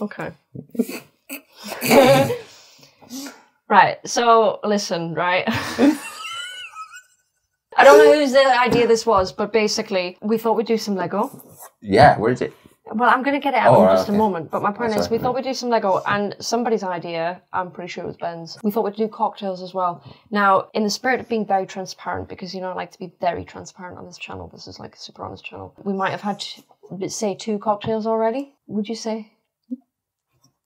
Okay. Right, so listen, right? I don't know whose idea this was, but basically we thought we'd do some Lego. Yeah, where is it? Well, I'm going to get it out in just a moment, but my point is we thought we'd do some Lego, and somebody's idea, I'm pretty sure it was Ben's, we thought we'd do cocktails as well. Now, in the spirit of being very transparent, because you know I like to be very transparent on this channel, this is like a super honest channel, we might have had, say, 2 cocktails already, would you say?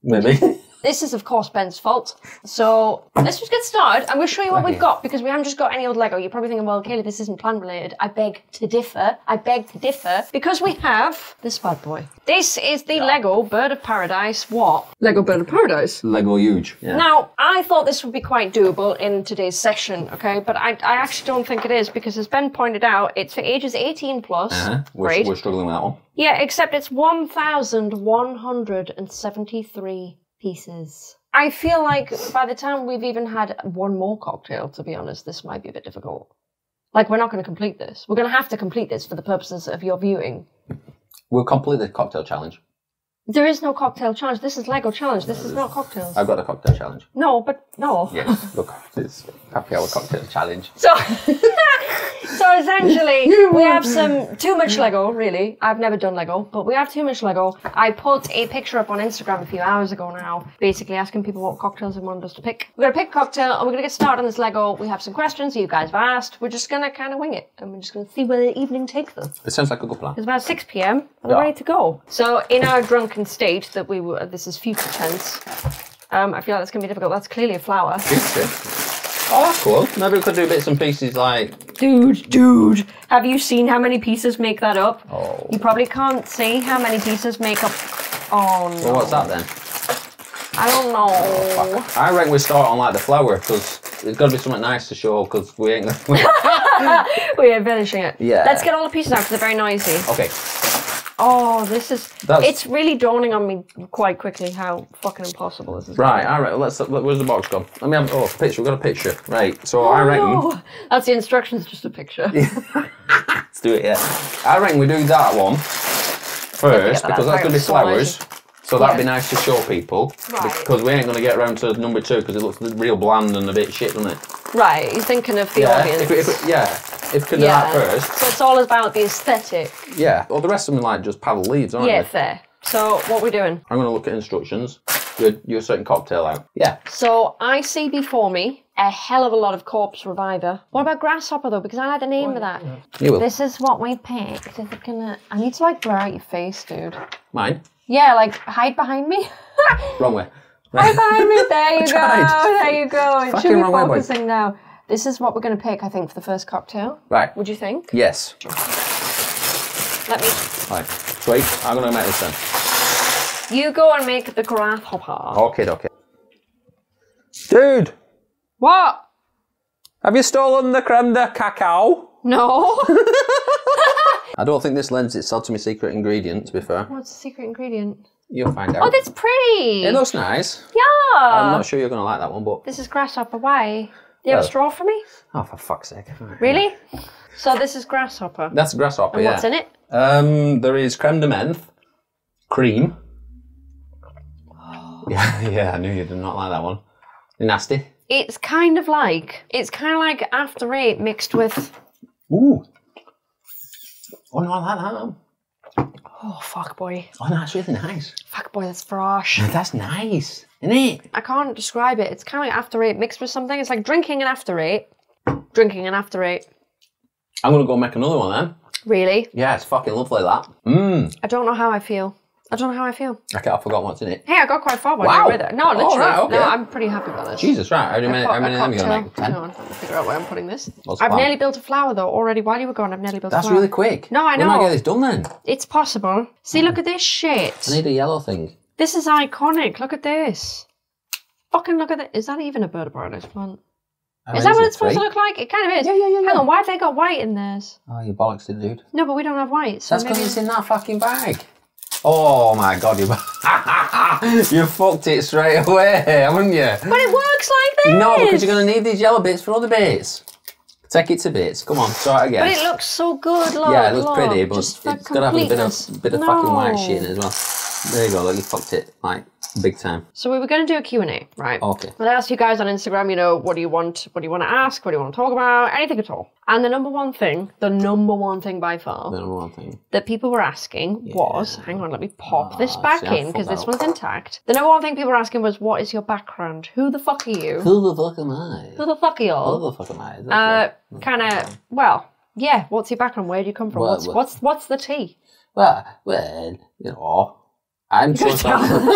Maybe. This is, of course, Ben's fault. So let's just get started and we'll show you what we've got, because we haven't just got any old Lego. You're probably thinking, well, Kayleigh, this isn't plan related. I beg to differ. I beg to differ, because we have this bad boy. This is the Lego Bird of Paradise. What? Lego Bird of Paradise? Lego huge. Yeah. Now, I thought this would be quite doable in today's session, okay? But I actually don't think it is, because as Ben pointed out, it's for ages 18 plus. We're struggling with that one. Yeah, except it's 1,173 pieces. I feel like by the time we've even had one more cocktail, to be honest, this might be a bit difficult. Like, we're not going to complete this. We're going to have to complete this for the purposes of your viewing. We'll complete the cocktail challenge. There is no cocktail challenge. This is Lego challenge. This is not cocktails. I've got a cocktail challenge. No, but no. Yes, look, it's happy hour cocktail challenge. So, so essentially, we have some too much Lego, really. I've never done Lego, but we have too much Lego. I put a picture up on Instagram a few hours ago now, basically asking people what cocktails they wanted us to pick. We're going to pick a cocktail, and we're going to get started on this Lego. We have some questions you guys have asked. We're just going to kind of wing it, and we're just going to see where the evening takes us. It sounds like a good plan. It's about 6 p.m, and we're ready to go. So, in our drunk state that we were, this is future tense. I feel like that's gonna be difficult. That's clearly a flower. Oh, that's cool. Maybe we could do bits and pieces like... Dude, have you seen how many pieces make that up? Oh. You probably can't see how many pieces make up... Oh, no. Well, what's that then? I don't know. Oh, I reckon we start on like the flower, because it's got to be something nice to show, because we ain't... We ain't finishing it. Yeah. Let's get all the pieces out, because they're very noisy. Okay. Oh, this is... It's really dawning on me quite quickly how fucking impossible this is. Right, all right, let's... Where's the box gone? Let me have... Oh, picture, we've got a picture. Right, so I reckon... No. That's the instructions, just a picture. Let's do it, I reckon we do that one first, because that's going to be flowers. So that'd be nice to show people. Right. Because we ain't going to get around to number 2, because it looks real bland and a bit shit, doesn't it? Right, you're thinking of the audience. If we could do that first. So it's all about the aesthetic. Yeah. Well, the rest of them like just paddle leaves, aren't they? Yeah, fair. So what are we doing? I'm going to look at instructions. You're a certain cocktail out. Yeah. So I see before me a hell of a lot of Corpse Reviver. What about Grasshopper though? Because I like the name of that. Yeah. You will. This is what we picked. Is it gonna... I need to like blur out your face, dude. Mine? Yeah, like hide behind me. Wrong way. Hide behind me. There you go. There you go. It should be focusing now. This is what we're going to pick, I think, for the first cocktail. Right. Would you think? Yes. Let me... Right. Sweet. I'm going to make this then. You go and make the grasshopper. Okay. Dude! What? Have you stolen the creme de cacao? No. I don't think this lends itself to my secret ingredient, to be fair. What's the secret ingredient? You'll find out. Oh, that's pretty! It looks nice. Yeah! I'm not sure you're going to like that one, but... This is grasshopper. Why? Do you have a straw for me? Oh, for fuck's sake. Really? So this is grasshopper? That's grasshopper, and what's in it? There is creme de menthe, cream. I knew you did not like that one. They're nasty. It's kind of like after 8 mixed with... Ooh. Oh, no, I like that. Oh, fuck boy. Oh, no, that's really nice. Fuck boy, that's fresh. That's nice. Isn't it? I can't describe it. It's kind of like after 8 mixed with something. It's like drinking an after 8. Drinking an after 8. I'm going to go make another one then. Really? Yeah, it's fucking lovely that. Mmm. I don't know how I feel. Okay, I forgot what's in it. Hey, I got quite far with it. No, literally. No, I'm pretty happy about this. Jesus, right. How many am I going to make? 10? Hang on, I'll figure out where I'm putting this. I've nearly built a flower though already. While you were gone, I've nearly built a flower. That's really quick. No, I know. We might get this done then. It's possible. See, look at this shit. I need a yellow thing. This is iconic. Look at this. Fucking look at it. Is that even a bird of paradise plant? Is that what it's supposed to look like? It kind of is. Yeah. Hang on, why have they got white in theirs? Oh, you bollocks it, dude. No, but we don't have white. So that's because it's in that fucking bag. Oh my god, you fucked it straight away, haven't you? But it works like this! No, because you're going to need these yellow bits for other bits. Take it to bits. Come on, try it again. But it looks so good, look. Yeah, it looks pretty, but it's got to have a bit of fucking white shit in it as well. There you go, look, you fucked it, like, big time. So we were going to do a Q&A, right? Okay. And I asked you guys on Instagram, you know, what do you want? What do you want to ask? What do you want to talk about? Anything at all. And the number one thing by far. The number one thing. That people were asking was, hang on, let me pop this back in, because this one's intact. The number one thing people were asking was, what is your background? Who the fuck are you? Who the fuck am I? Who the fuck are you? Who the fuck am I? Kind of, well, yeah, what's your background? Where do you come from? Well, what's the tea? Well, you know, I'm so sorry. You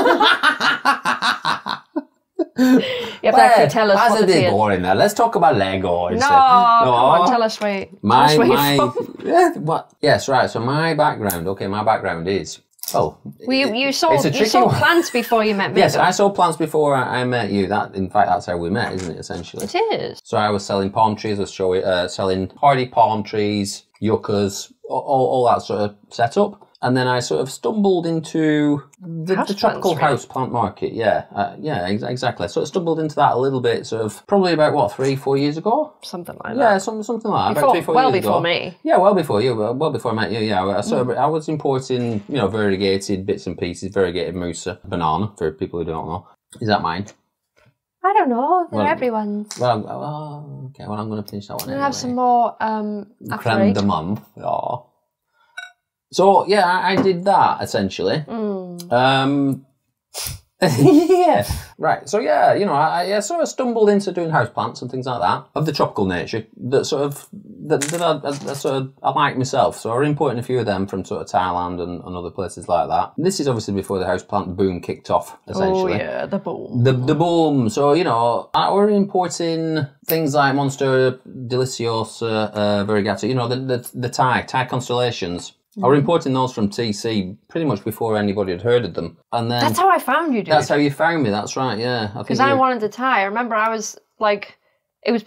have to actually tell us what it is. Boring now. Let's talk about Lego instead. No, tell us where you're from. Yes, right. So my background, okay, my background is... Oh, you sold plants before you met me. Yes, I sold plants before I met you. That, in fact, that's how we met, isn't it? Essentially, it is. So I was selling palm trees. I was selling hardy palm trees, yuccas, all that sort of setup. And then I sort of stumbled into the tropical houseplant market. Yeah, exactly. So I stumbled into that a little bit, sort of, probably about, what, 3-4 years ago? Something like that. Yeah, something like that. Before, about 3-4 well years before ago. Me. Yeah, well before you. Well before I met you, yeah. I was importing, you know, variegated bits and pieces, variegated Musa, banana, for people who don't know. Is that mine? I don't know. They're everyone's. Well, okay, well, I'm going to finish that one anyway. Have some more Creme de Menthe. Oh. So, yeah, I did that, essentially. Mm. Yeah. Right. So, yeah, you know, I sort of stumbled into doing houseplants and things like that, of the tropical nature, that I like myself. So I was importing a few of them from sort of Thailand and other places like that. This is obviously before the houseplant boom kicked off, essentially. Oh, yeah, the boom. The boom. So, you know, I were importing... things like Monstera Deliciosa, Variegata, you know, the Thai Constellations. Mm. I was importing those from TC pretty much before anybody had heard of them. And then that's how I found you, dude. That's how you found me, that's right, yeah. Because I wanted a Thai. I remember I was like, it was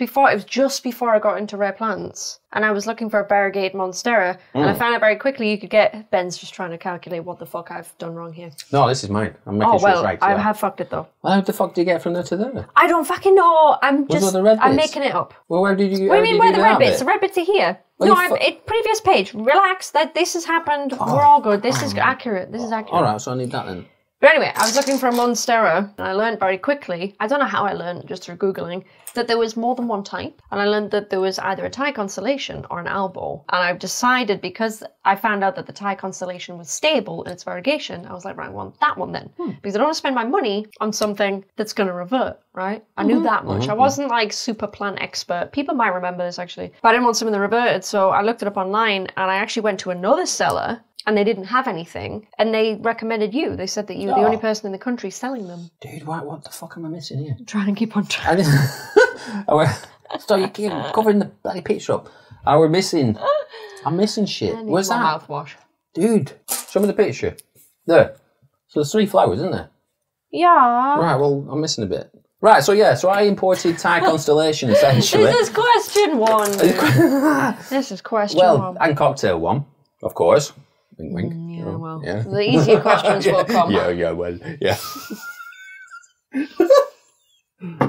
just before I got into rare plants. And I was looking for a variegated Monstera. Mm. And I found out very quickly you could get... Ben's just trying to calculate what the fuck I've done wrong here. No, this is mine. I'm making sure it's right. I have fucked it, though. Well, how the fuck do you get from there to there? I don't fucking know. I'm making it up. Well, where did you... What do you mean, where are the red bits? The red bits are here. Well, no, previous page. Relax. This has happened. Oh. We're all good. This is accurate. This is accurate. All right, so I need that then. But anyway, I was looking for a Monstera, and I learned very quickly, I don't know how I learned, just through Googling, that there was more than one type, and I learned that there was either a Thai Constellation or an Albo. And I've decided, because I found out that the Thai Constellation was stable in its variegation, I was like, right, I want that one then. Hmm. Because I don't want to spend my money on something that's going to revert, right? I knew that much. I wasn't like super plant expert. People might remember this, actually. But I didn't want something that reverted, so I looked it up online, and I actually went to another seller, and they didn't have anything, and they recommended you. They said that you were the only person in the country selling them. Dude, what the fuck am I missing here? I'm trying to keep on track. So you keep covering the bloody picture up. I'm missing shit. Where's that? Mouthwash. Dude, show me the picture. There. So there's three flowers, isn't there? Yeah. Right, well, I'm missing a bit. Right, so yeah, so I imported Thai Constellation, essentially. This is question one. This is question one. And cocktail one, of course. Wink, wink. Yeah, well, yeah. The easier questions will come. Yeah, well, yeah.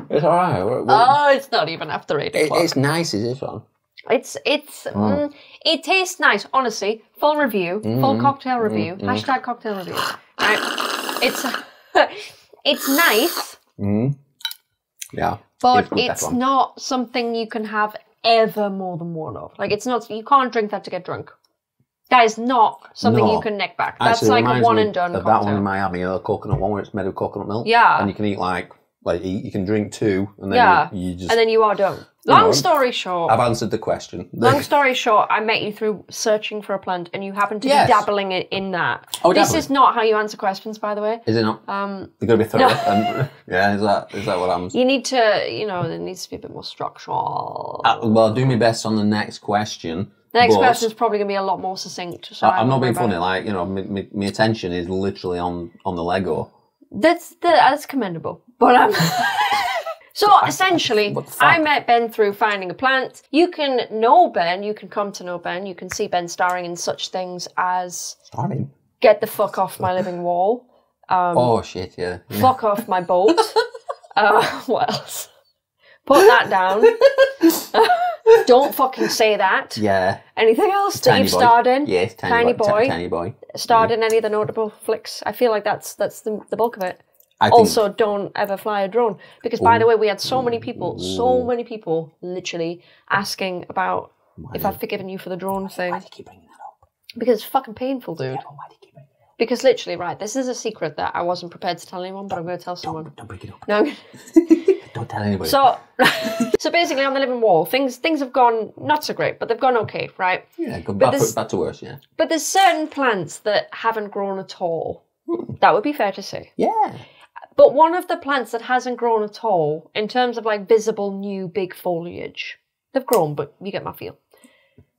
It's all right. Oh, it's not even after 8 o'clock. It's nice, is this one? It tastes nice, honestly. Full review, full cocktail review, hashtag cocktail review. Right. It's nice. Mm. Yeah. But it's not something you can have ever more than one of. Like, it's not, you can't drink that to get drunk. That is not something you can neck back. That's actually, like, a one and done cocktail. That one in Miami, the coconut one where it's made of coconut milk. Yeah. And you can eat you can drink two and then you just... And then you are done. Long story short... I've answered the question. Long story short, I met you through searching for a plant and you happened to be dabbling in that. Oh, this is not how you answer questions, by the way. Is it not? You've got to be thorough. No. Yeah, is that what happens? You need to, you know, there needs to be a bit more structural. Well, I'll do my best on the next question. The next question is probably going to be a lot more succinct. So I'm not being funny. Like, you know, my attention is literally on the Lego. That's commendable. But so essentially, I met Ben through finding a plant. You can know Ben. You can come to know Ben. You can see Ben starring in such things as Get the fuck off my living wall. Oh shit! Yeah. Fuck off my boat. What else? Put that down. Don't fucking say that. Yeah. Anything else that you've starred in? Yes, Tiny Boy. Starred in any of the notable flicks. I feel like that's the bulk of it. Also, don't ever fly a drone. Because, by the way, we had so many people literally asking about if I've forgiven you for the drone thing. Why do you keep bringing that up? Because it's fucking painful, dude. Yeah, why do you keep bringing that up? Because literally, right, this is a secret that I wasn't prepared to tell anyone, but I'm going to tell someone. Don't bring it up. No. Don't tell anybody. So basically, on the living wall, things have gone not so great, but they've gone okay, right? Yeah, back to worse, yeah. But there's certain plants that haven't grown at all. That would be fair to say. Yeah. But one of the plants that hasn't grown at all, in terms of like visible new big foliage, they've grown, but you get my feel.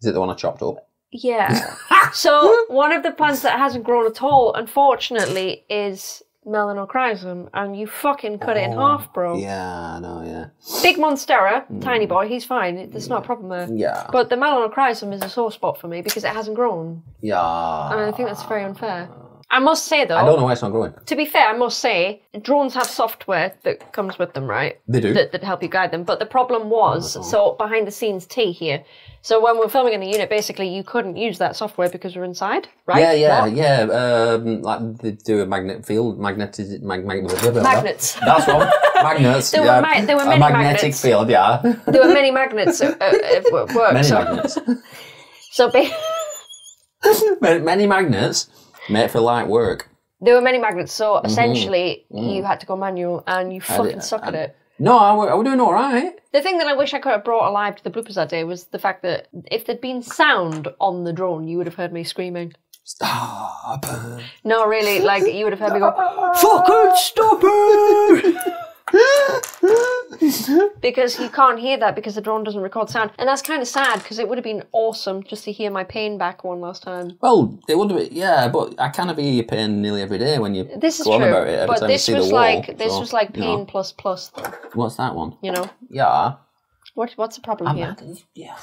Is it the one I chopped up? Yeah. So one of the plants that hasn't grown at all, unfortunately, is Melanocrysum, and you fucking cut it in half, bro. Yeah, I know, yeah. Big Monstera, Tiny Boy, he's fine. There's not a problem there. Yeah. But the Melanocrysum is a sore spot for me because it hasn't grown. Yeah. And I think that's very unfair. I must say, though, I don't know why it's not growing. To be fair, I must say, drones have software that comes with them, right? They do. That help you guide them. But the problem was, so behind the scenes tea here, so when we're filming in the unit, basically you couldn't use that software because we're inside, right? Yeah. Like they do a magnet field, magnets. That's one. Magnets. There were many magnets. A magnetic field, yeah. There were many magnets at work. Many magnets. Many magnets. Made for light work. There were many magnets, so essentially you had to go manual, and you fucking suck at it. No, I were doing all right. The thing that I wish I could have brought alive to the bloopers that day was the fact that if there'd been sound on the drone, you would have heard me screaming. Stop. No, really, like you would have heard me go, fucking stop it! Because you can't hear that because the drone doesn't record sound, and that's kind of sad because it would have been awesome just to hear my pain back one last time. Well, it would have been, yeah, but I kind of hear your pain nearly every day when you go on about it. Every time you see the wall, like, this was like pain, you know, plus. What's that one? You know. Yeah. What's the problem here? Yeah.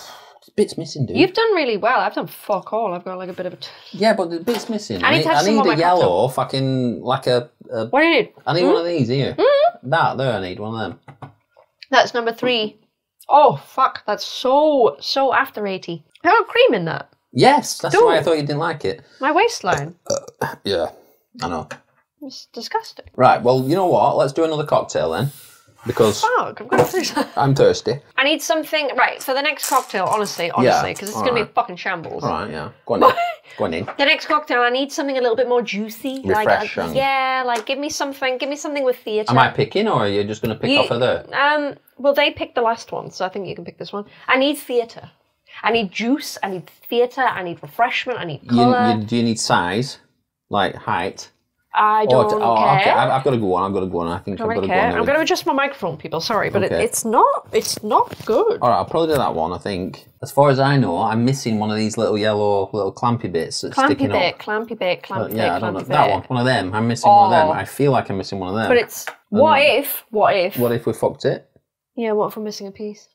Bits missing, dude. You've done really well. I've done fuck all. I've got like a bit of a... Yeah, but the bit's missing. I need a yellow fucking, like a... What do you need? I need one of these here. I need one of them. That's number 3. Oh, fuck. That's so after 80. I got cream in that. Yes, that's why I thought you didn't like it. My waistline. Yeah, I know. It's disgusting. Right, well, you know what? Let's do another cocktail then. Because fuck, I'm gonna finish that. I'm thirsty. I need something, right, for the next cocktail, honestly, because it's going to be fucking shambles. All right, yeah. Go on in. The next cocktail, I need something a little bit more juicy. Refreshing. Like, yeah, like give me something with theatre. Am I picking, or are you just going to pick off of there? Well, they picked the last one, so I think you can pick this one. I need theatre. I need juice, I need theatre, I need refreshment, I need colour. Do you need size? Like height? I don't care. Okay. I've got to go on. I think I've got to go on. I'm going to adjust my microphone, people. Sorry, but it's not good. All right, I'll probably do that one, I think. As far as I know, I'm missing one of these little yellow, little clampy bits that's sticking up. Clampy bit. That one. One of them. I'm missing one of them. I feel like I'm missing one of them. But it's, what if? What if we fucked it? Yeah, what if we're missing a piece?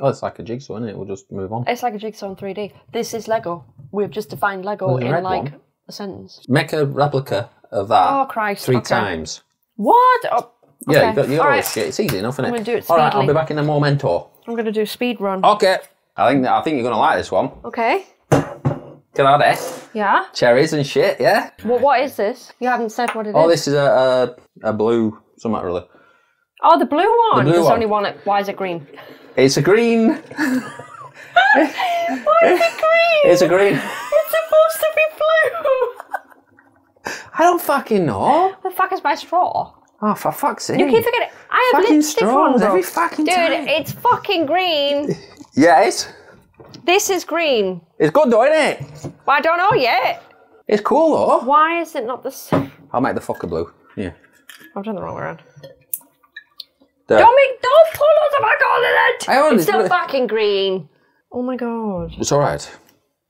Oh, it's like a jigsaw, isn't it? We'll just move on. It's like a jigsaw in 3D. This is Lego. We've just defined Lego in like... a sentence. Make a replica of that. Oh, Christ. 3 times. What? Oh, okay. Yeah, you got all this shit. It's easy enough, isn't it? I'm going to do it speedily. All right, I'll be back in a momento. I'm going to do a speed run. Okay. I think you're going to like this one. Okay. Get out of there. Yeah. Cherries and shit, yeah. Well, what is this? You haven't said what it is. Oh, this is a blue something, really. Oh, the blue one? There's only one. Why is it green? It's a green. Why is it green? It's a green. It's supposed to be blue. I don't fucking know. The fuck is my straw? Oh, for fuck's sake. You keep forgetting. I have lipstick on every fucking time. Dude, it's fucking green. Yes. This is green. It's good though, isn't it? Well, I don't know yet. It's cool though. Why is it not the same? I'll make the fucker blue. Yeah. I've done the wrong way around. Don't pull on the back on it! It's still fucking green. Oh my god. It's alright.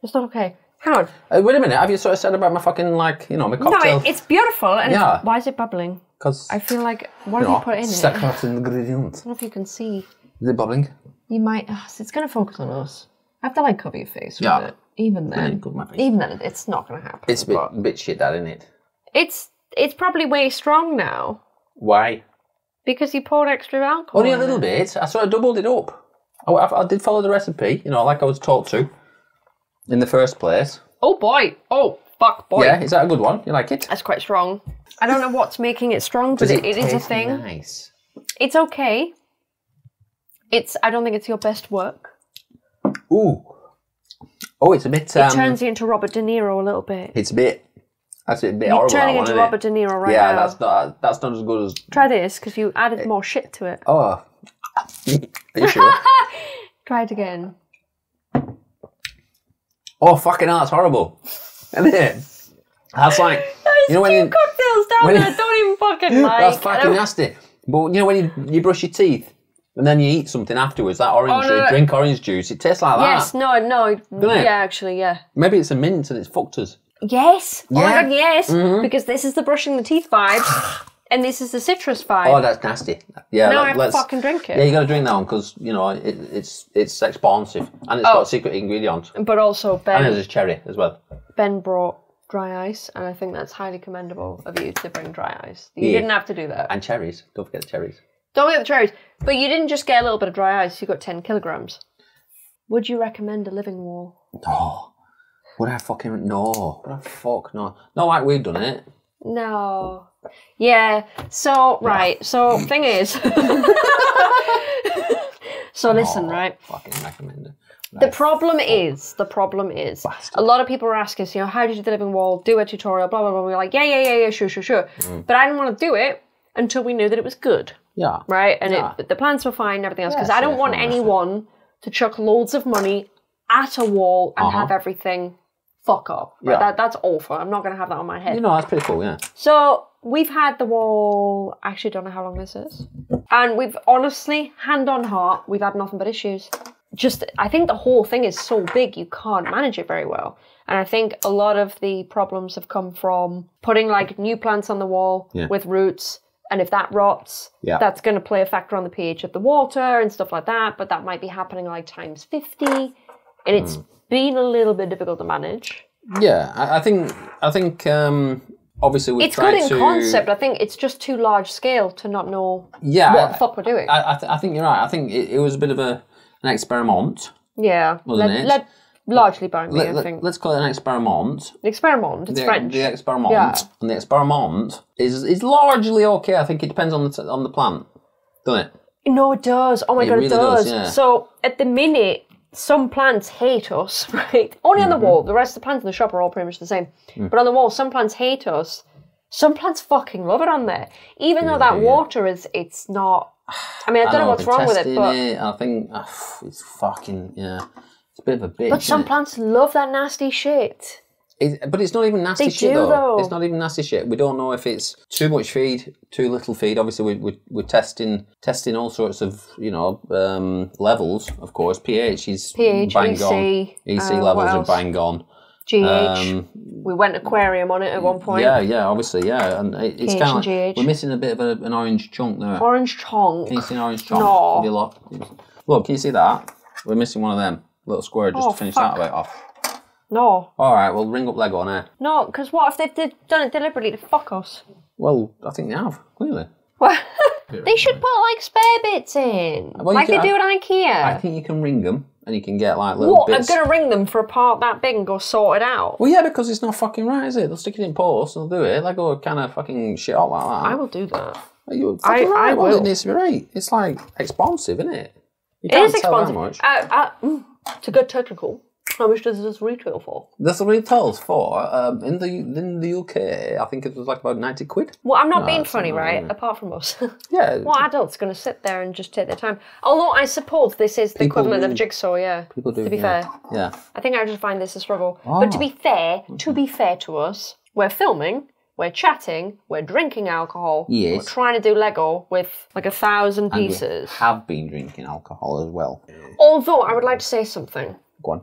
It's not okay. Hang on. Wait a minute, have you sort of said about my fucking, like, you know, my cocktail? No, it's beautiful, and yeah. Why is it bubbling? Because... I feel like, what have you put in it? Secret ingredient. I don't know if you can see. Is it bubbling? You might... it's going to focus on us. I have to, like, cover your face with it. Even then. Even then, it's not going to happen. It's a bit shit, that, isn't it? It's probably way strong now. Why? Because you poured extra alcohol. Only a little bit. I sort of doubled it up. I did follow the recipe, you know, like I was taught to in the first place. Oh, boy. Oh, fuck, boy. Yeah, is that a good one? You like it? That's quite strong. I don't know what's making it strong, but it is a thing. Nice. It's okay. It's. I don't think it's your best work. Ooh. Oh, it's a bit... it turns you into Robert De Niro a little bit. It's a bit... That's a bit horrible. You're turning into Robert De Niro right now. Yeah, that's not as good as... Try this, because you added more shit to it. Oh. Are you sure? Try it again. Oh, fucking hell, that's horrible. Isn't it? That's like... There's two cocktails down there, don't even fucking like... That's fucking nasty. But, you know, when you brush your teeth... And then you eat something afterwards, that orange, oh, no, you drink orange juice, it tastes like yes, that. Yes, no, no, doesn't it? Yeah, actually, yeah. Maybe it's a mint and it's fucked us. Yes, yeah. Oh my God, yes, mm-hmm. Because this is the brushing the teeth vibe, and this is the citrus vibe. Oh, that's nasty. Yeah, now I have to fucking drink it. Yeah, you got to drink that one, because, you know, it's expensive, and it's got secret ingredients. But also Ben... And there's a cherry as well. Ben brought dry ice, and I think that's highly commendable of you to bring dry ice. You didn't have to do that. And cherries, don't forget the cherries. Don't get the cherries. But you didn't just get a little bit of dry ice, you got 10 kilograms. Would you recommend a living wall? No. Would I fucking... No. Would I fuck no? Not like we've done it. No. Yeah. So, right. So, thing is... so, listen, right? Fucking recommend it. Right. The problem is, bastard. A lot of people are asking us, you know, how did you do the living wall? Do a tutorial, blah, blah, blah. We're like, yeah, sure. Mm. But I didn't want to do it until we knew that it was good. Yeah. Right? And the plants were fine and everything else. Because I don't want anyone to chuck loads of money at a wall and have everything fuck up. Right? Yeah. That's awful. I'm not going to have that on my head. You know, that's pretty cool, yeah. So we've had the wall, I actually don't know how long this is. And we've honestly, hand on heart, we've had nothing but issues. Just, I think the whole thing is so big, you can't manage it very well. And I think a lot of the problems have come from putting like new plants on the wall with roots. And if that rots, that's going to play a factor on the pH of the water and stuff like that. But that might be happening like times 50. And it's been a little bit difficult to manage. Yeah, I think obviously we tried to... It's good in concept. I think it's just too large scale to not know what the fuck we're doing. I think you're right. I think it was a bit of an experiment. Yeah. Wasn't it? Largely by me, I think. Let's call it an experiment. An experiment, it's French. The experiment, and the experiment is largely okay. I think it depends on the plant, doesn't it? No, it does. Oh my God, it does. Yeah. So at the minute, some plants hate us, right? Only on the wall. The rest of the plants in the shop are all pretty much the same. Mm. But on the wall, some plants hate us. Some plants fucking love it on there. Even though that water it's not... I mean, I don't know what's wrong with it, but... I think it's fucking, It's a bit of a bitch. But some plants love that nasty shit. But it's not even nasty shit, though. It's not even nasty shit. We don't know if it's too much feed, too little feed. Obviously, we're testing all sorts of, you know, levels, of course. pH is bang on. EC levels are bang on. GH. We went aquarium on it at one point. Yeah, obviously, and it's kind of like we're missing a bit of an orange chunk there. Orange chunk? Can you see an orange chunk? No. Look, can you see that? We're missing one of them. Little square just to finish that bit off. No. All right, we'll ring up Lego on air. No, because what if they've done it deliberately to fuck us? Well, I think they have, clearly. Well, they should put like spare bits in, like they do at IKEA. I think you can ring them and you can get like little bits. I'm going to ring them for a part that big and go sort it out? Well, yeah, because it's not fucking right, is it? They'll stick it in post and they'll do it. Lego kind of fucking shit up like that. I will do that. I will. It needs to be right. It's like expensive, isn't it? You can't tell how much. To go technical, how much does this retail for? This retails for, in the UK, I think it was like about 90 quid. Well, I'm not being funny, right? Apart from us. Yeah. What adult's going to sit there and just take their time? Although I suppose this is the equivalent of Jigsaw, People do, to be fair. Yeah. I think I just find this a struggle. Oh. But to be fair to us, we're filming, we're chatting, we're drinking alcohol, we're trying to do Lego with like 1,000 pieces. We have been drinking alcohol as well. Although, I would like to say something. Go on.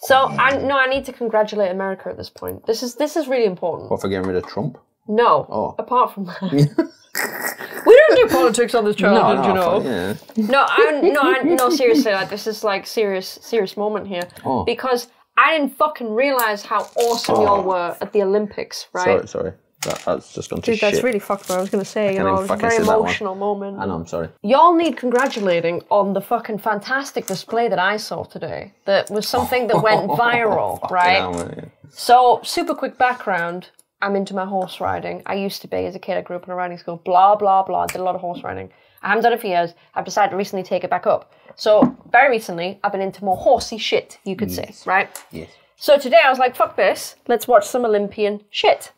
So, I need to congratulate America at this point. This is really important. What, for getting rid of Trump? No, apart from that. We don't do politics on this channel, you know. No, seriously, like, this is like serious moment here. Oh. Because I didn't fucking realise how awesome y'all were at the Olympics, right? Sorry. That's just gone to shit. Dude, that's really fucked, bro. I was going to say, you know, it was a very emotional moment. I know, I'm sorry. Y'all need congratulating on the fucking fantastic display that I saw today. That was something that went viral, right? Hell, yeah. So, super quick background. I'm into my horse riding. I used to be as a kid. I grew up in a riding school. Blah, blah, blah. Did a lot of horse riding. I haven't done it for years. I've decided to recently take it back up. So, very recently, I've been into more horsey shit, you could say, right? Yes. So today I was like, fuck this. Let's watch some Olympian shit.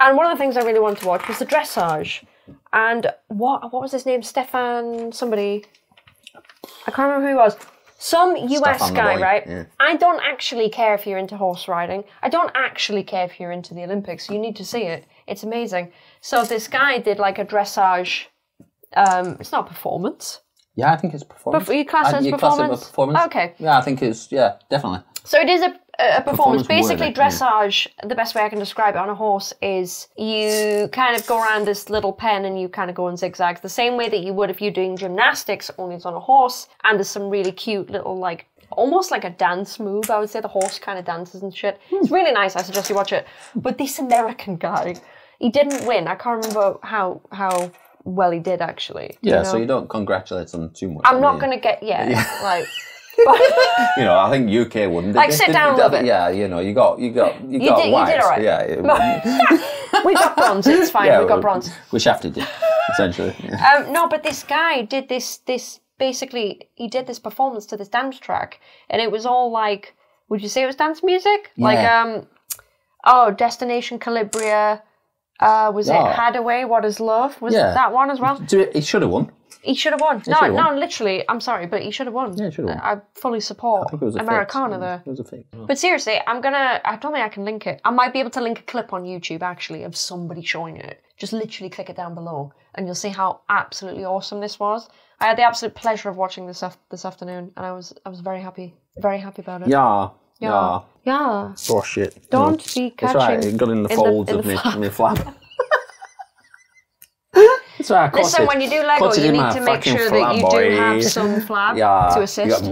And one of the things I really wanted to watch was the dressage. And what was his name? Stefan somebody. I can't remember who he was. Some US guy, right? Yeah. I don't actually care if you're into horse riding. I don't actually care if you're into the Olympics. You need to see it. It's amazing. So this guy did like a dressage. It's not performance. Yeah, I think it's performance. You class it as performance? Performance. Okay. Yeah, I think it's, yeah, definitely. So it is a performance. Basically, dressage, the best way I can describe it on a horse is you kind of go around this little pen and you kind of go in zigzags the same way that you would if you're doing gymnastics, only it's on a horse. And there's some really cute little, like, almost like a dance move, I would say. The horse kind of dances and shit. It's really nice. I suggest you watch it. But this American guy, he didn't win. I can't remember how well he did, actually. Yeah, you know? So you don't congratulate them too much. I'm not going to get, yeah. Like... you know, I think UK wouldn't. Like, sit down a little bit. Yeah, you know, you got white. You did all right. Yeah, we got bronze. It's fine. Yeah, we got bronze. We shafted you, essentially. Yeah. No, but this guy did this. Basically, he did this performance to this dance track, and it was all like, would you say it was dance music? Yeah. Like, Destination Calabria. Was it Hadaway? What is Love? Was that one as well? It should have won. He should have won. No, literally, I'm sorry, but he should have won. Yeah, he should have won. I fully support Americana there. It was a thing. Oh. But seriously, I don't think I can link it. I might be able to link a clip on YouTube, actually, of somebody showing it. Just literally click it down below, and you'll see how absolutely awesome this was. I had the absolute pleasure of watching this this afternoon, and I was very happy about it. Yeah. Yeah. Yeah. Oh, shit. Don't be catching... That's right, it got in the folds of my flap. Listen, when you do Lego, you need to make sure that you do have some flab to assist.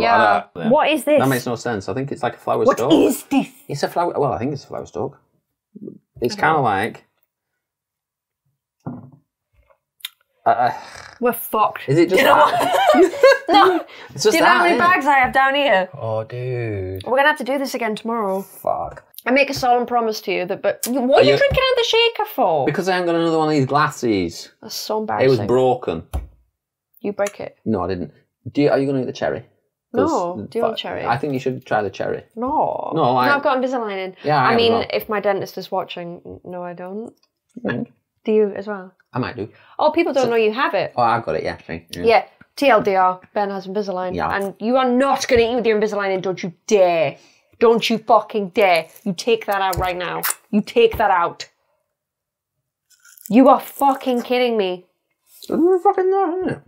Yeah. What is this? That makes no sense. I think it's like a flower stalk. What is this? It's a flower... Well, I think it's a flower stalk. It's kind of like... we're fucked. Is it just that? No. It's just do you know how many bags I have down here? Oh, dude. We're going to have to do this again tomorrow. Fuck. I make a solemn promise to you that, but what are you drinking out of the shaker for? Because I haven't got another one of these glasses. That's so embarrassing. It was broken. You break it? No, I didn't. Are you going to eat the cherry? No. Do you want cherry? I think you should try the cherry. No. No, I've got Invisalign in. Yeah, I mean, if my dentist is watching, no, I don't. Mm. Do you as well? I might do. Oh, people don't know you have it. Oh, I've got it, yeah. Yeah. TLDR, Ben has Invisalign. Yeah. And you are not going to eat with your Invisalign in, don't you dare. Don't you fucking dare. You take that out right now. You take that out. You are fucking kidding me. It's really fucking there, isn't it?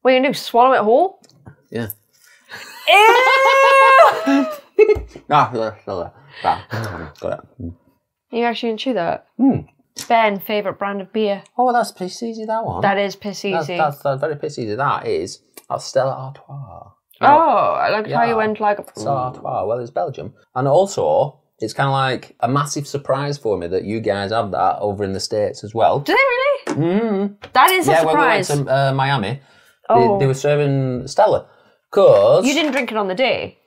What are you going to do? Swallow it whole? Yeah. Ew! Got it. You actually didn't chew that? Mm. Ben, favourite brand of beer. Oh, that's piss easy, that one. That is piss easy. That's very piss easy. That's Stella Artois. Oh, I like how you went like... Stella Artois, well, it's Belgium. And also, it's kind of like a massive surprise for me that you guys have that over in the States as well. Do they really? Mm. That is a surprise. Yeah, when we went to Miami, they were serving Stella. Because... You didn't drink it on the day?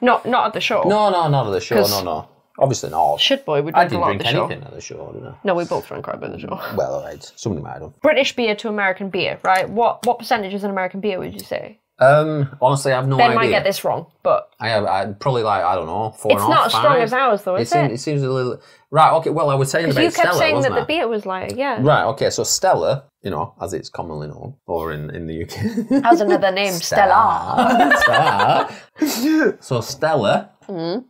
Not at the show? No, not at the show, no. Obviously not. Shit boy, we didn't drink anything at the show, didn't I? No, we both drank quite a bit at the show. Well, all right. Somebody might have. British beer to American beer, right? What percentage is an American beer, would you say? Honestly, I have no idea. Ben might get this wrong, but... I probably like, I don't know, 4.5, 5. It's not as strong as ours, though, is it? It seems a little... Right, okay, well, I was saying about Stella, because you kept saying that the beer was like, yeah. Right, okay, so Stella, you know, as it's commonly known, or in the UK... Has another name, Stella. Stella. So Stella... Mm.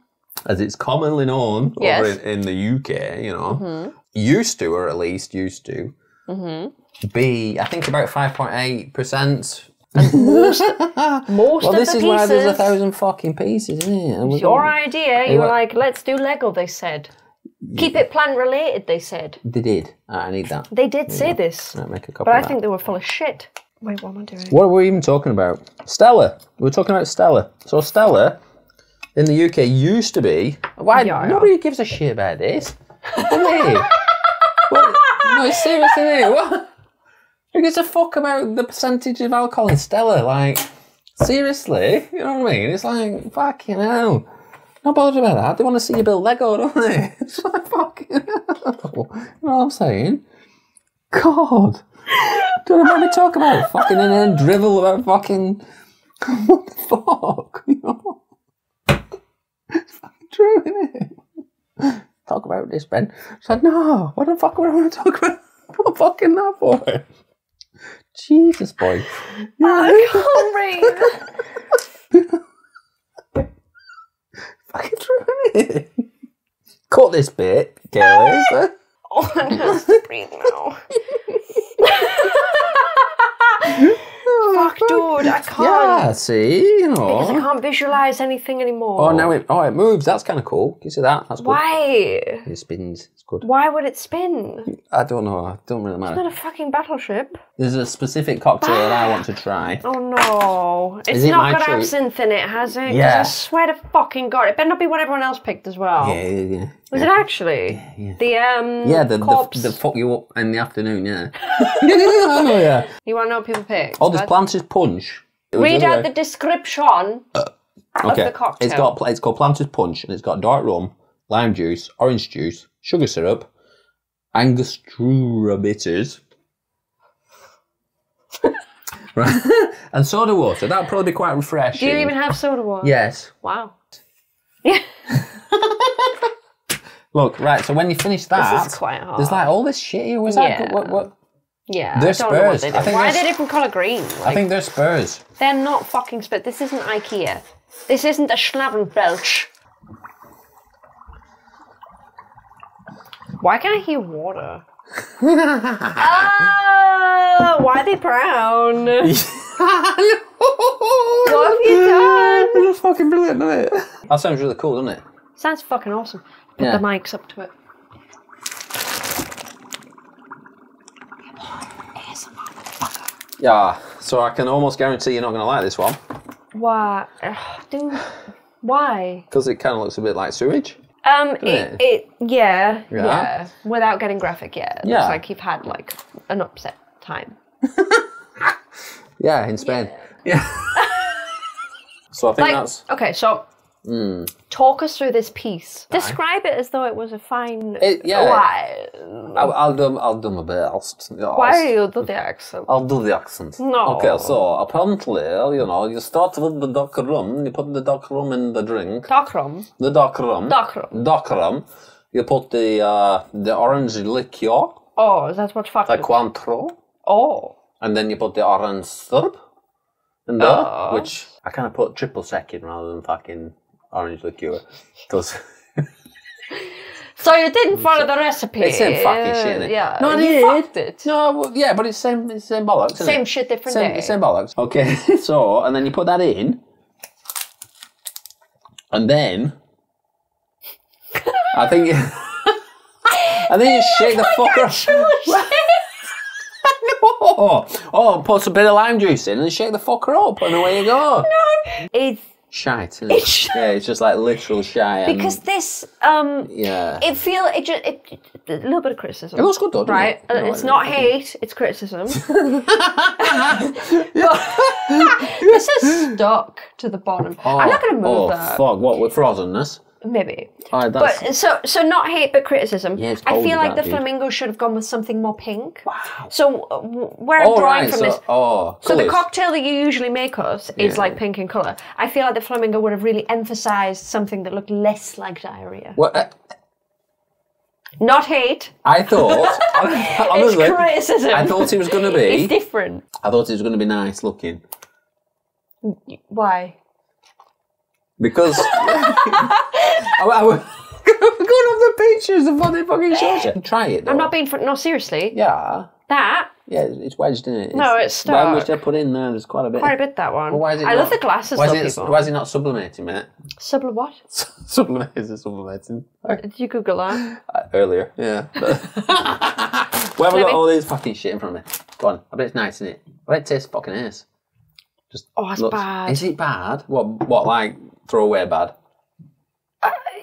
As it's commonly known over in the UK, you know, used to be, I think, about 5.8%. most well, of this the is pieces, why there's 1,000 fucking pieces, isn't it? It's your idea. You were like, let's do Lego, they said. Keep it plant related, they said. They did. I need that. They did say this. Right, make a copy of that. I think they were full of shit. Wait, what am I doing? What were we even talking about? Stella. We were talking about Stella. So Stella... in the UK used to be. Why nobody gives a shit about this? Isn't it? Well, no, seriously, isn't it? What? Who gives a fuck about the percentage of alcohol in Stella? Like, seriously? You know what I mean? It's like, fucking hell. Not bothered about that. They want to see you build Lego, don't they? It's like, fucking hell. You know what I'm saying? God. Don't let me talk about it, fucking, and then drivel about fucking... What the fuck? You know? It's fucking true, isn't it? Talk about this, Ben. It's like, no, what the fuck would I want to talk about? What fucking that boy? Jesus, boy. I can't breathe. Fucking true, isn't it? Cut this bit, Kayleigh. Oh, I'm just to breathe now. Fuck, dude, I can't. Yeah, see, you know. Because I can't visualise anything anymore. Oh, now it moves. That's kind of cool. Can you see that? That's good. Why? It spins. It's good. Why would it spin? I don't know. It doesn't really matter. It's not a fucking battleship. There's a specific cocktail that I want to try. Oh, no. It's not got absinthe in it, has it? Yeah. I swear to fucking God. It better not be what everyone else picked as well. Yeah, yeah, yeah. Was it actually? Yeah, yeah. The fuck you up in the afternoon, yeah. Oh, yeah. You want to know what people pick? Oh, there's Planter's Punch. Read out the description of the cocktail. It's called Planter's Punch, and it's got dark rum, lime juice, orange juice, sugar syrup, Angostura bitters, right, and soda water. That'd probably be quite refreshing. Do you even have soda water? Yes. Wow. Yeah. Look, right, so when you finish that, this is quite hard. There's like all this shit here. Where's that? What? Yeah, they're spurs. I don't know what they do. Why are they different colour green? Like, I think they're spurs. They're not fucking spurs. This isn't Ikea. This isn't a Schlavenfelch. Why can't I hear water? Oh, why are they brown? What have you done? That's fucking brilliant, isn't it? That sounds really cool, doesn't it? Sounds fucking awesome. Put the mics up to it. Yeah, so I can almost guarantee you're not going to like this one. Why? Dude, why? Because it kind of looks a bit like sewage. Yeah. Without getting graphic, it looks like you've had like an upset time. Yeah, in Spain. Yeah. So I think that's... Okay, so... Talk us through this piece. Describe it as though it was a fine wine. I'll do my best. Yes. Why you do the accent? I'll do the accent. No. Okay, so apparently, you know, you start with the dark rum. You put the dark rum in the drink. Dark rum. The dark rum. Dark rum. Dark rum. You put the orange liqueur. Oh, is that what fuck? The Cointreau. Oh. And then you put the orange syrup in there, which I kind of put triple sec in rather than fucking orange liqueur, because... So you didn't follow the recipe. It's same fucking shit, isn't it? Yeah. No, you fucked it. No, well, yeah, but it's same bollocks, isn't it? Same shit, different day. Same bollocks. Okay, so, and then you put that in, and then... I think you... And then you shake the fuck up. Oh, put a bit of lime juice in and shake the fucker up, and away you go. No, it's shite. Isn't it? It's shite. Yeah, it's just like literal shite. Because this, a little bit of criticism. It looks good, though, right? Doesn't it? It's not hate, it's criticism. This is stuck to the bottom. Oh, I'm not going to move that. Oh fuck! What with frozenness? Maybe. Right, but so not hate, but criticism. Yeah, I feel like the flamingo should have gone with something more pink. Wow. So where I'm drawing from this. Oh, so the cocktail that you usually make us is like pink in colour. I feel like the flamingo would have really emphasised something that looked less like diarrhoea. What? Not hate. I thought. Honestly, it's criticism. I thought it was going to be. It's different. I thought it was going to be nice looking. Why? Because I was going off the pictures of what they fucking showed you. Try it though. I'm not being no, seriously. Yeah. That. Yeah, it's wedged, isn't it? No, it's stuck. How much they put in there? There's quite a bit. Quite a bit, that one. Well, why is it love the glasses. Why is it not sublimating, mate? Sublim what? Sublimating. Did you Google that? Earlier. Yeah. Where have I got all this fucking shit in front of me? Go on. I bet it's nice, isn't it? I bet it tastes fucking nice. Just it's bad. Is it bad? What like? Throwaway bad.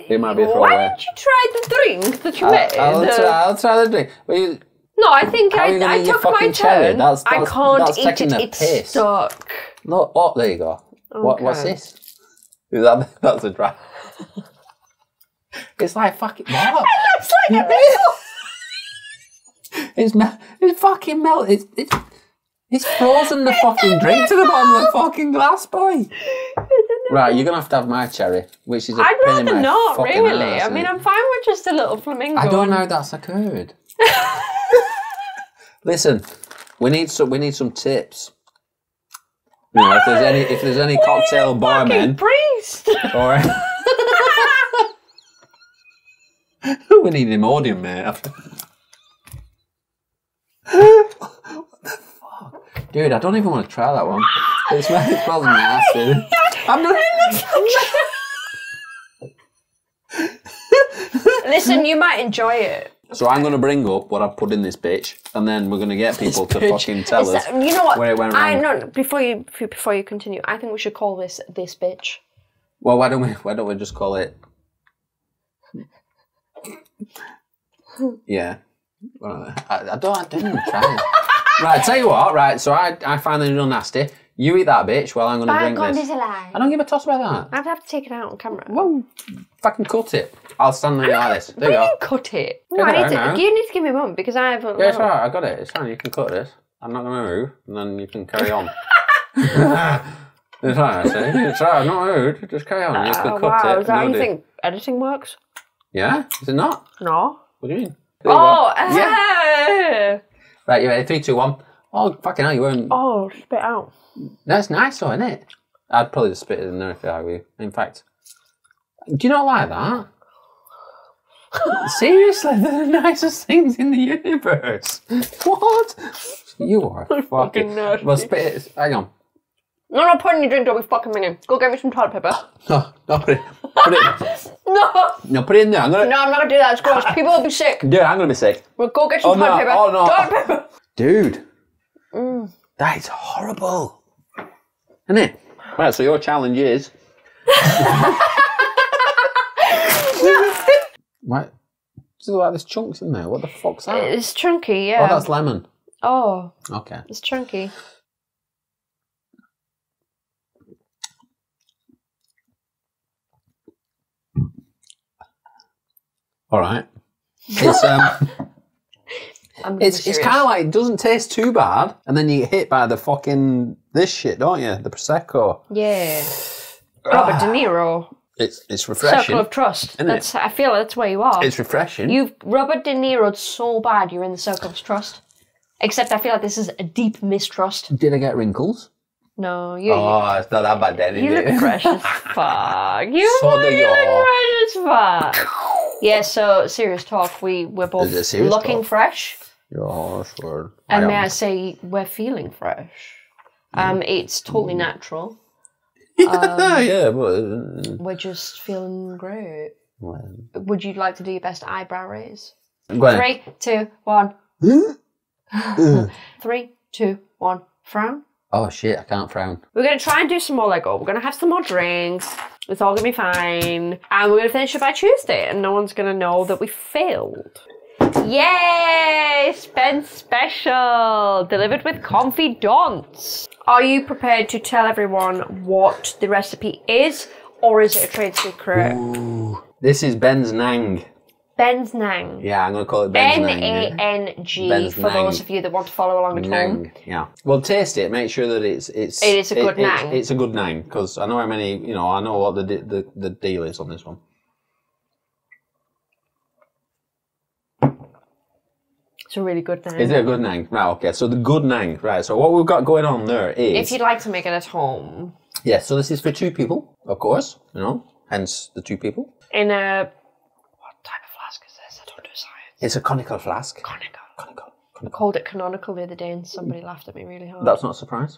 It might be a throwaway. Why don't you try the drink that you made? I'll try the drink. Well, no, I think I took my turn. I can't eat it. It's stuck. No, oh, there you go. Okay. What's this? Is that? That's a draft. It's like fucking. What? It looks like a meal. It's fucking melted. It's frozen the fucking drink to the bottom of the fucking glass, boy. Right, you're gonna have to have my cherry, which is. I'd rather not, really. I mean, I'm fine with just a little flamingo. I don't know how that's occurred. Listen, we need some tips. You know, if there's any cocktail barman priest. Or we need him Imodium, mate. What the fuck? Dude, I don't even want to try that one. It's probably nasty. I'm not. Listen, you might enjoy it. So I'm going to bring up what I've put in this bitch, and then we're going to get people to fucking tell us where it went wrong. Before you continue, I think we should call this bitch. Well, why don't we just call it? Yeah. I didn't try it. Right, tell you what. Right, so I find that real nasty. You eat that bitch while I'm going to drink this. I don't give a toss about that. I'd have to take it out on camera. Well, fucking cut it. I'll stand there like this. There you go. Cut it. No, you need to give me one because I haven't. Yeah, it's alright. I got it. It's fine. You can cut this. I'm not going to move, and then you can carry on. It's alright. It's alright. I'm not rude. Just carry on. You can cut it. Is that how you think editing works? Yeah. Is it not? No. What do you mean? Oh. Yeah. Right. You ready? 3, 2, 1. Oh, fucking hell! You weren't. Oh, spit out. That's nice, though, isn't it? I'd probably just spit it in there if I were you. In fact, do you not like that? Seriously, they're the nicest things in the universe. What? You are fucking nerd. Well, spit it. Hang on. No, no, put in your drink, don't be fucking ringing. Go get me some toilet paper. No, put it. No. No, put it in there. No, I'm not gonna do that. It's gross. People will be sick. Dude, I'm gonna be sick. Well, go get some toilet paper. Oh no. Toilet paper. Dude. Mm. That is horrible. Isn't it? Right, so your challenge is. Right. It's like there's chunks in there. What the fuck's that? It's chunky, yeah. Oh, that's lemon. Oh. Okay. It's chunky. All right. It's it's kind of like it doesn't taste too bad, and then you get hit by the fucking this shit, don't you? The prosecco. Yeah. Robert De Niro. It's refreshing. Circle of trust. Isn't that's it? I feel that's where you are. It's refreshing. You've Robert De Niro'd so bad you're in the circle of trust. Except I feel like this is a deep mistrust. Did I get wrinkles? No, you it's not that bad then, is it? You look fresh as fuck. You look fresh as fuck. Yeah, so serious talk, we're both looking fresh. Yeah, sure. And may I say we're feeling fresh. It's totally natural. Yeah, but we're just feeling great. Well, would you like to do your best eyebrow raise? 3, 2, 1. 3, 2, 1. Frown. Oh shit! I can't frown. We're gonna try and do some more Lego. We're gonna have some more drinks. It's all gonna be fine, and we're gonna finish it by Tuesday, and no one's gonna know that we failed. Yay! Ben's special delivered with confidants. Are you prepared to tell everyone what the recipe is, or is it a trade secret? Ooh, this is Ben's Nang. Ben's Nang. Yeah, I'm going to call it Ben's Nang. N-A-N-G, Ben's for Nang. Those of you that want to follow along at home. Yeah. Well, taste it. Make sure that it is a good Nang. It's a good Nang, because I know how many, you know, I know what the deal is on this one. It's a really good Nang. Is it a good Nang? Right, okay. So the good Nang. Right, so what we've got going on there is... If you'd like to make it at home. Yeah, so this is for 2 people, of course, you know, hence the 2 people. In a... It's a conical flask. Conical. I called it canonical the other day and somebody laughed at me really hard. That's not a surprise.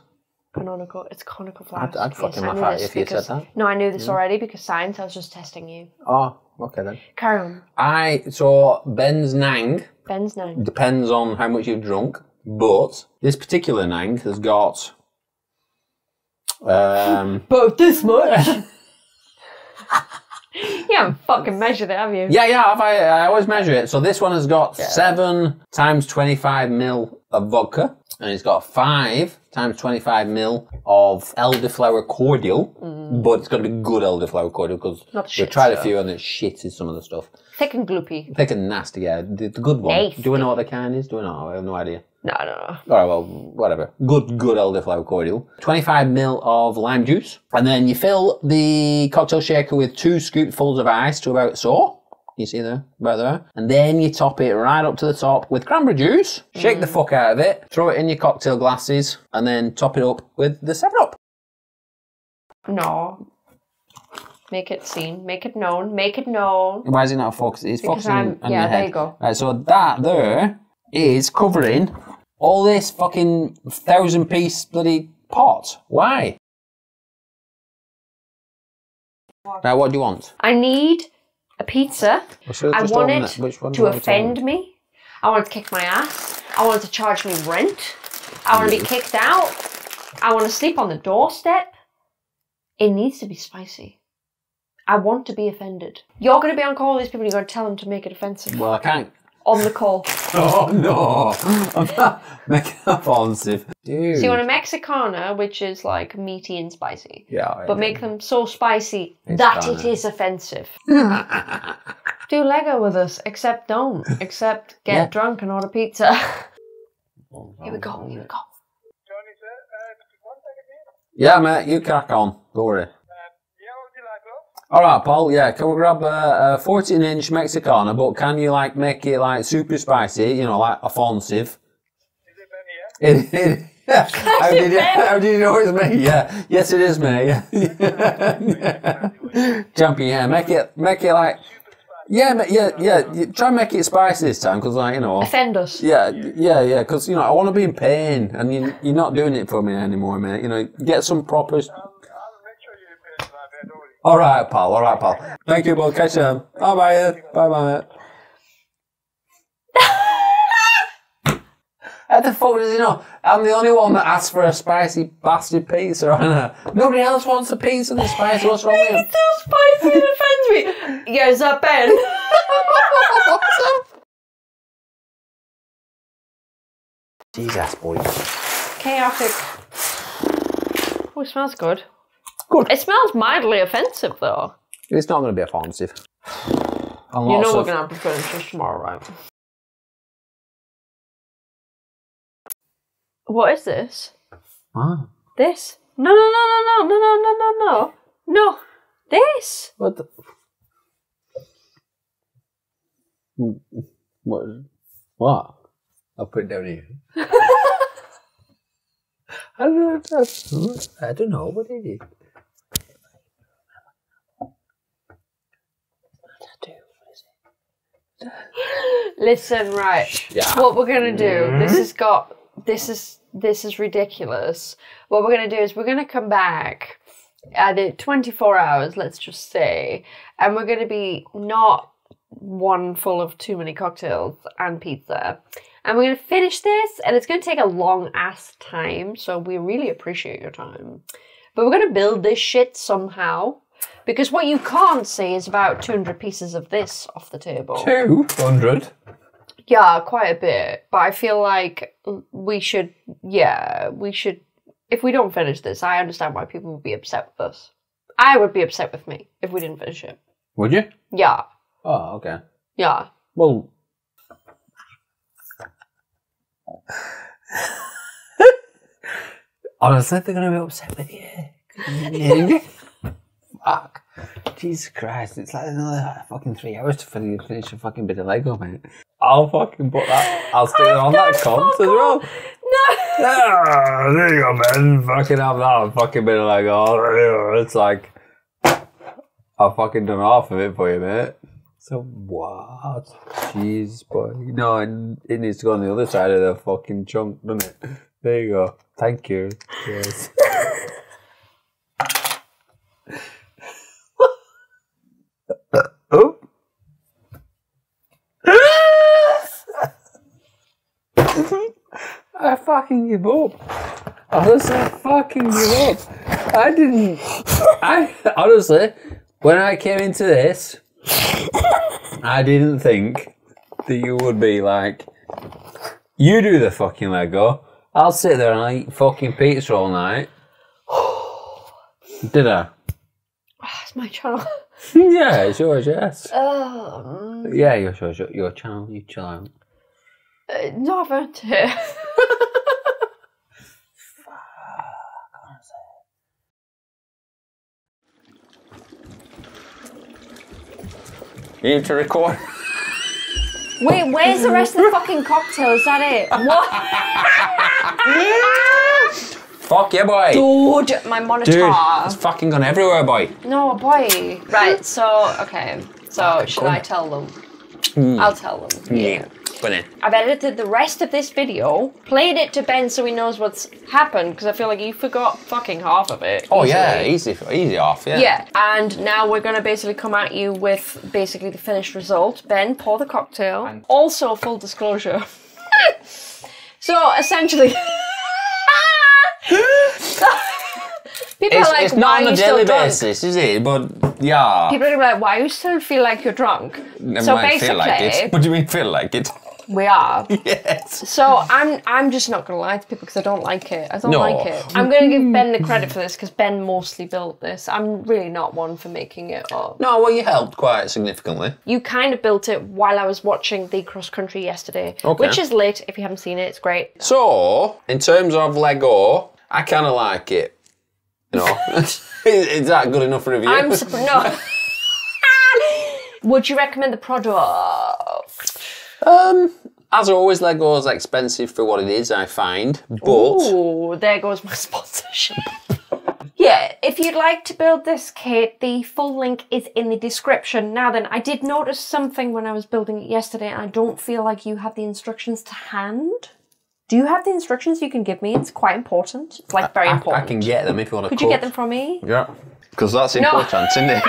Canonical. It's a conical flask. I'd fucking laugh at you if you said that. No, I knew this already because science, I was just testing you. Oh, okay then. Carry on. So Ben's Nang. Ben's Nang. Depends on how much you've drunk, but this particular Nang has got... About this much. You haven't fucking measured it, have you? Yeah, yeah, I always measure it. So this one has got 7 times 25 ml of vodka, and it's got 5 times 25 ml of elderflower cordial, but it's got to be good elderflower cordial because we've tried a few and it shit is some of the stuff. Thick and gloopy. Thick and nasty, yeah. The good one. Nasty. Do we know what the kind is? Do we know? I have no idea. No, I don't know. All right, well, whatever. Good elderflower cordial. 25 ml of lime juice. And then you fill the cocktail shaker with 2 scoopfuls of ice to about so. You see there? About there. And then you top it right up to the top with cranberry juice. Shake the fuck out of it. Throw it in your cocktail glasses. And then top it up with the 7-Up. No. Make it seen. Make it known. Make it known. Why is it not focused? It's focusing on your head. Yeah, there you go. Right, so that there is covering all this fucking 1,000-piece bloody pot. Why? Now, what do you want? I need a pizza. Well, I want it to offend me. I want it to kick my ass. I want it to charge me rent. I want to be kicked out. I want to sleep on the doorstep. It needs to be spicy. I want to be offended. You're going to be on call with these people, you're going to tell them to make it offensive. Well, I can't. On the call. Oh, no. I'm not making it offensive. Dude. So you want a Mexicana, which is like meaty and spicy. Yeah. But make them so spicy that it is offensive. Do Lego with us, except don't. Except get drunk and order pizza. Here we go, here we go. Yeah, mate, you crack on. Don't worry. All right, Paul, yeah, can we grab a 14-inch Mexicana, but can you, like, make it, like, super spicy, you know, like, offensive? Is it Ben here? It is. How did you know it's me? Yeah. Yes, it is me. Yeah. Champion, yeah, make it, like... Yeah, try and make it spicy this time, because, like, you know... Offend us. Yeah, because, you know, I want to be in pain, and you're not doing it for me anymore, mate. You know, get some proper... Alright, pal, Thank you, we'll catch them. Bye-bye. How the fuck does he know? I'm the only one that asked for a spicy bastard pizza, aren't I? Nobody else wants a pizza that's spicy, what's wrong with you? It's so spicy and offends me! Yeah, is that Ben? Jesus, boy. Chaotic. Oh, it smells good. Good. It smells mildly offensive, though. It's not going to be offensive. And you know we're going to have breakfast tomorrow, right? What is this? Ah. This? No. This. What the? What? What? I'll put it down here. I don't know if that's... I don't know what it is. Listen, right. Yeah. What we're gonna do? This is ridiculous. What we're gonna do is we're gonna come back at 24 hours. Let's just say, and we're gonna be not one full of too many cocktails and pizza, and we're gonna finish this. And it's gonna take a long ass time. So we really appreciate your time, but we're gonna build this shit somehow. Because what you can't see is about 200 pieces of this off the table. 200? Yeah, quite a bit. But I feel like we should, if we don't finish this, I understand why people would be upset with us. I would be upset with me if we didn't finish it. Would you? Yeah. Oh, okay. Yeah. Well... Honestly, they're going to be upset with you. Fuck. Jesus Christ, it's like another fucking 3 hours to finish a fucking bit of Lego, mate. I'll fucking put that, I'll stick it on that cunt as well. No! Oh, there you go, man. Fucking have that fucking bit of Lego. It's like, I've fucking done half of it for you, mate. So what? Jeez, boy. No, it needs to go on the other side of the fucking chunk, doesn't it? There you go. Thank you. Cheers. Oh! I fucking give up. Honestly, I fucking give up. I didn't. I honestly, When I came into this, I didn't think that you would be like, you do the fucking Lego, I'll sit there and I'll eat fucking pizza all night. Did I? Oh, it's my channel. Yeah, it's yours, yes. Oh. Yeah, yours, your channel, you chill out. No, I've earned it. Fuck, honestly. You need to record. Wait, where's the rest of the fucking cocktail? Is that it? What? Fuck yeah, boy. Dude, my monitor. Dude, it's fucking gone everywhere, boy. No, boy. Right, so, okay. So, should I tell them? Mm. I'll tell them. Yeah. Funny. I've edited the rest of this video, played it to Ben so he knows what's happened, because I feel like you forgot fucking half of it. Oh, yeah, easy off, yeah. Yeah, and now we're going to basically come at you with basically the finished result. Ben, pour the cocktail. And also, full disclosure. So, essentially... People are like, it's not on a daily basis, is it? But yeah. People are like, why you still feel like you're drunk? Never so basically, feel like it. What do you mean feel like it? We are. Yes. So I'm just not gonna lie to people because I don't like it. I don't like it. I'm gonna give Ben the credit for this because Ben mostly built this. I'm really not one for making it up. No, well you helped quite significantly. You kind of built it while I was watching the cross country yesterday, which is lit. If you haven't seen it, it's great. So in terms of Lego, I kind of like it. You know, is that good enough for review? I'm surprised. No. Would you recommend the product? As always, Lego's expensive for what it is, I find. But ooh, there goes my sponsorship. Yeah, if you'd like to build this kit, the full link is in the description. Now then, I did notice something when I was building it yesterday, and I don't feel like you have the instructions to hand. Do you have the instructions you can give me? It's quite important. It's like very important. I can get them if you want to cook. Could you get them from me? Yeah. Because that's important, isn't it?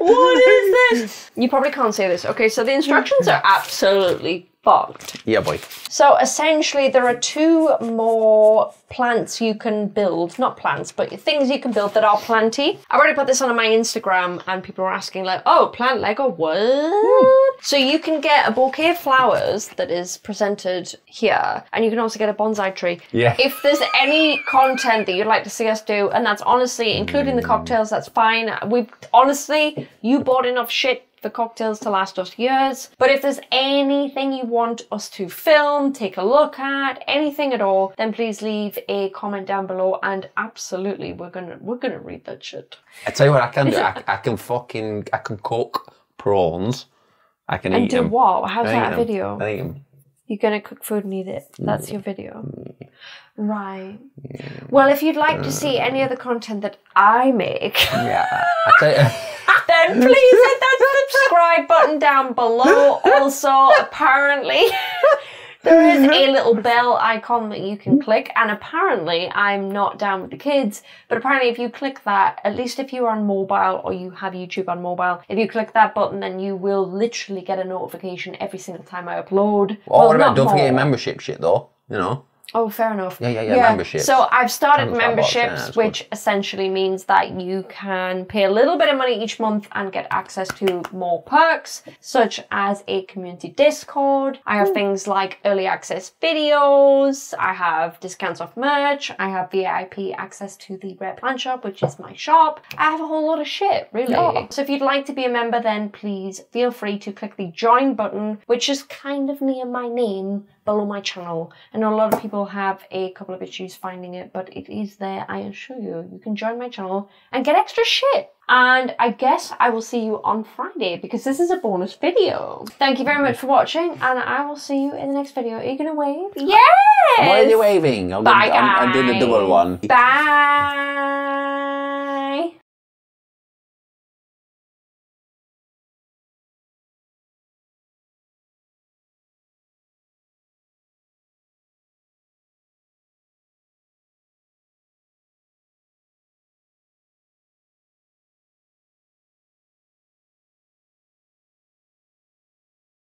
What is this? You probably can't say this. Okay, so the instructions are absolutely fucked. Yeah, boy. So essentially there are two more plants you can build. Not plants, but things you can build that are planty. I already put this on my Instagram and people were asking like, oh, plant Lego, what? Hmm. So you can get a bouquet of flowers that is presented here and you can also get a bonsai tree. Yeah. If there's any content that you'd like to see us do, and that's honestly, including the cocktails, that's fine. We've honestly, you bought enough shit for cocktails to last us years. But if there's anything you want us to film, take a look at, anything at all, then please leave a comment down below and absolutely we're gonna read that shit. I tell you what I can do, I can cook prawns. I can eat them. And do what? How's that a video? I eat them. You're gonna cook food and eat it. That's your video. Right. Well, if you'd like to see any other content that I make, yeah, I tell you, then please hit that subscribe button down below. Also, apparently, there is a little bell icon that you can click, and apparently, I'm not down with the kids, but apparently if you click that, at least if you're on mobile or you have YouTube on mobile, if you click that button, then you will literally get a notification every single time I upload. Oh, well, what about, don't forget your membership shit though, you know? Oh, fair enough. Yeah, yeah, yeah, yeah. Memberships. So I've started memberships, yeah, which essentially means that you can pay a little bit of money each month and get access to more perks, such as a community Discord. I have things like early access videos. I have discounts off merch. I have VIP access to the Rare Plant Shop, which is my shop. I have a whole lot of shit, really. Yeah. So if you'd like to be a member, then please feel free to click the join button, which is kind of near my name, below my channel. I know a lot of people have a couple of issues finding it, but it is there, I assure you. You can join my channel and get extra shit. And I guess I will see you on Friday because this is a bonus video. Thank you very much for watching and I will see you in the next video. Are you going to wave? Yes! Why are you waving? I'm doing the double one. Bye!